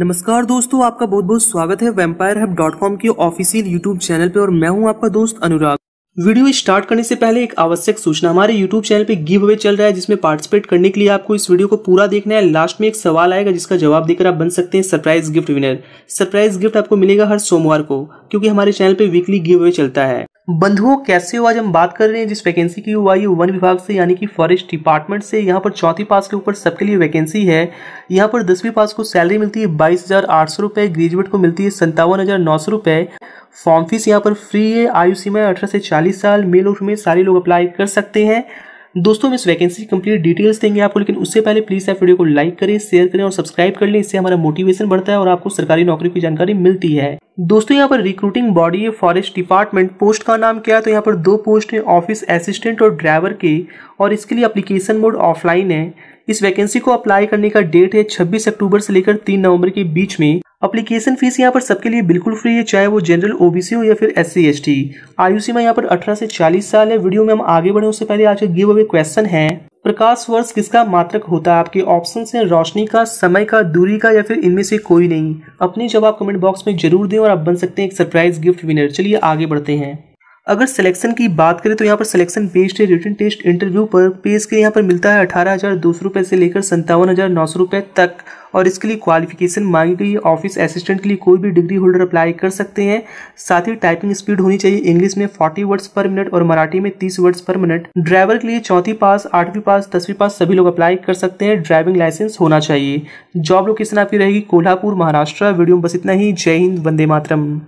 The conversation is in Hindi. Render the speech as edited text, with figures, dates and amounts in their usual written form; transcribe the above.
नमस्कार दोस्तों, आपका बहुत बहुत स्वागत है वैम्पायरहब.com के ऑफिशियल यूट्यूब चैनल पे और मैं हूं आपका दोस्त अनुराग। वीडियो स्टार्ट करने से पहले एक आवश्यक सूचना, हमारे यूट्यूब चैनल पे गिव अवे चल रहा है जिसमें पार्टिसिपेट करने के लिए आपको इस वीडियो को पूरा देखना है। लास्ट में एक सवाल आएगा जिसका जवाब देकर आप बन सकते हैं surprise gift winner. Surprise gift आपको मिलेगा हर सोमवार को, क्योंकि हमारे चैनल पे वीकली गिव अवे चलता है। बंधुओं कैसे हो, आज हम बात कर रहे हैं जिस वैकेंसी की हुआ है वन विभाग से यानी कि फॉरेस्ट डिपार्टमेंट से। यहाँ पर चौथी पास के ऊपर सबके लिए वैकेंसी है। यहाँ पर 10वीं पास को सैलरी मिलती है 22,800 रुपये, ग्रेजुएट को मिलती है 57,900 रुपये। फॉर्म फीस यहाँ पर फ्री है। आयु सीमा 18 से 40 साल, मेल और फीमेल सारे लोग अप्लाई कर सकते हैं। दोस्तों हम इस वैकेंसी की कंप्लीट डिटेल्स देंगे आपको, लेकिन उससे पहले प्लीज़ आप वीडियो को लाइक करें, शेयर करें और सब्सक्राइब कर लें। इससे हमारा मोटिवेशन बढ़ता है और आपको सरकारी नौकरी की जानकारी मिलती है। दोस्तों यहाँ पर रिक्रूटिंग बॉडी है फॉरेस्ट डिपार्टमेंट। पोस्ट का नाम क्या है तो यहाँ पर 2 पोस्ट हैं, ऑफिस असिस्टेंट और ड्राइवर के, और इसके लिए अप्लीकेशन मोड ऑफलाइन है। इस वैकेंसी को अप्लाई करने का डेट है 26 अक्टूबर से लेकर 3 नवंबर के बीच में। एप्लीकेशन फीस यहाँ पर सबके लिए बिल्कुल फ्री है, चाहे वो जनरल ओबीसी हो या फिर SC ST। आयु सीमा यहाँ पर 18 से 40 साल है। वीडियो में हम आगे बढ़े उससे पहले आज का गिव अवे क्वेश्चन है, प्रकाश वर्ष किसका मात्रक होता है? आपके ऑप्शन हैं रोशनी का, समय का, दूरी का या फिर इनमें से कोई नहीं। अपने जवाब कमेंट बॉक्स में जरूर दें और आप बन सकते हैं एक सरप्राइज गिफ्ट विनर। चलिए आगे बढ़ते हैं। अगर सिलेक्शन की बात करें तो यहाँ पर सिलेक्शन बेस्ड है रिटन टेस्ट इंटरव्यू पर। पे स्केल यहाँ पर मिलता है 18,200 रुपये से लेकर 57,900 रुपये तक, और इसके लिए क्वालिफिकेशन मांगी गई। ऑफिस असिस्टेंट के लिए कोई भी डिग्री होल्डर अप्लाई कर सकते हैं। साथ ही टाइपिंग स्पीड होनी चाहिए इंग्लिश में 40 वर्ड्स पर मिनट और मराठी में 30 वर्ड्स पर मिनट। ड्राइवर के लिए 4वीं पास, 8वीं पास, 10वीं पास सभी लोग अप्लाई कर सकते हैं। ड्राइविंग लाइसेंस होना चाहिए। जॉब लोकेशन आपकी रहेगी कोल्हापुर, महाराष्ट्र। वीडियो में बस इतना ही। जय हिंद, वंदे मातरम।